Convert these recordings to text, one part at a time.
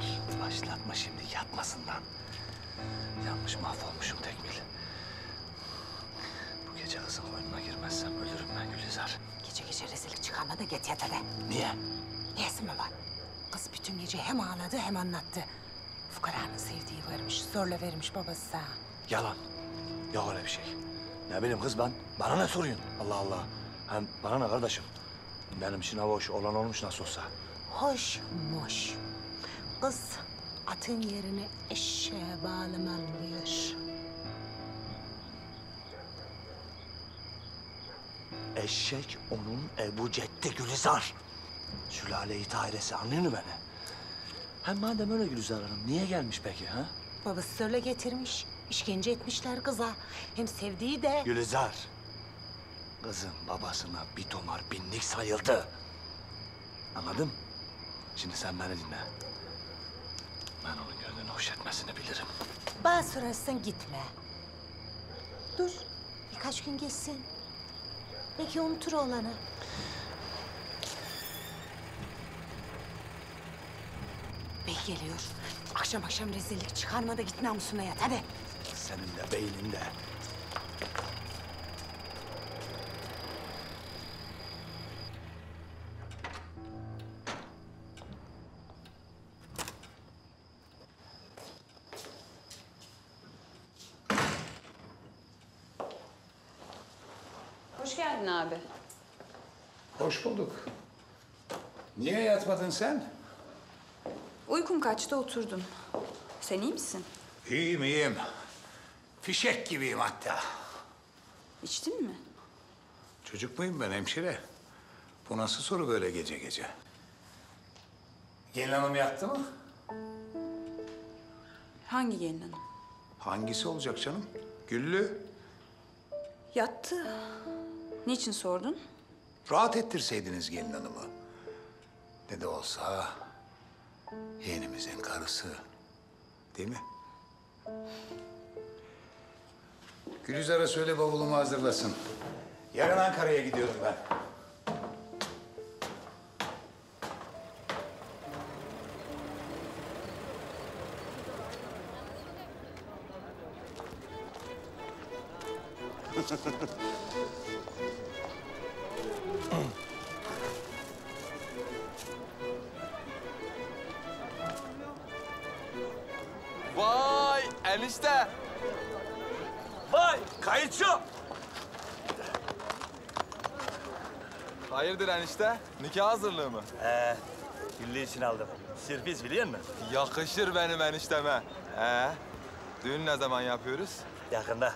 Çınar, başlatma şimdi yatmasından. Yanmış, mahvolmuşum Tekmil. Bu gece kızın koynuna girmezsem ölürüm ben Gülizar. Gece gece rezillik çıkarma da get yatağa. Niye? Niyesi mi var? Kız bütün gece hem ağladı hem anlattı. Fukaranın sevdiği varmış, zorla vermiş babası sana. Yalan. Yok öyle bir şey. Ne bileyim kız ben, bana ne soruyorsun? Allah Allah. Hem bana ne kardeşim? Benim için hava hoş, olan olmuş nasıl olsa. Hoşmuş. Kız, atın yerine eşeğe bağlaman diyor. Eşek onun Ebu Ceddi Gülizar. Sülale-i Tahiresi, anlıyor musun beni? Hem madem öyle Gülizar Hanım, niye gelmiş peki ha? Babası söyle getirmiş, işkence etmişler kıza. Hem sevdiği de... Gülizar! Kızın babasına bir tomar binlik sayıldı. Anladın mı? Şimdi sen beni dinle. Ben onun gönlünü hoş etmesini bilirim. Bana sorarsan gitme. Dur, birkaç gün geçsin. Belki unutur olanı. Bey geliyor. Akşam akşam rezillik çıkarma da git namusuna yat, hadi. Senin de beynin de. Hoş geldin abi. Hoş bulduk. Niye yatmadın sen? Uykum kaçtı, oturdum. Sen iyi misin? İyiyim, iyiyim. Fişek gibiyim hatta. İçtin mi? Çocuk muyum ben hemşire? Bu nasıl soru böyle gece gece? Gelin hanım yattı mı? Hangi gelin hanım? Hangisi olacak canım? Güllü. Yattı. Niçin sordun? Rahat ettirseydiniz gelin hanımı. Ne de olsa... yeğenimizin karısı, değil mi? Gülizar'a söyle bavulumu hazırlasın. Yarın Ankara'ya gidiyorum ben. Vay enişte! Vay kayıtçı! Hayırdır enişte? Nikah hazırlığı mı? Güllü için aldım. Sürpriz biliyor musun? Yakışır benim enişteme. Düğün ne zaman yapıyoruz? Yakında.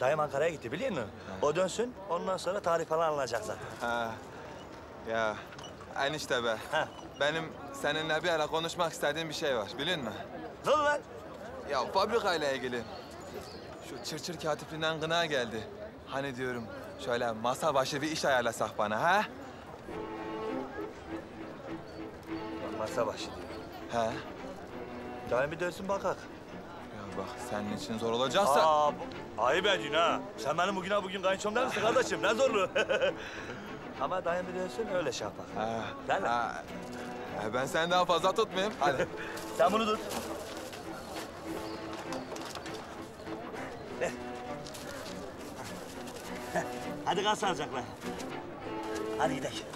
Dayım Ankara'ya gitti biliyor musun? O dönsün, ondan sonra tarih falan alınacak zaten. Ya enişte be. Benim seninle bir ara konuşmak istediğim bir şey var, biliyor musun? Ne oldu lan? Ya fabrikayla ilgili. Şu çırçır katipliğinden gına geldi. Hani diyorum, şöyle masa başı bir iş ayarlasak bana, ha? Masa başı diyor. He. Yani bir dönsün bakak. Ya bak, senin için zor olacaksa... ayıp edin ha. Sen benim bugüne bugün kayınçomda mısın kardeşim? Ne zorlu? Ama dayım bir dönsün, öyle şey yapar. Değil mi? Ben seni daha fazla tutmayayım. Hadi. Sen bunu tut. Hadi kalk sağlıcakla. Hadi gidelim.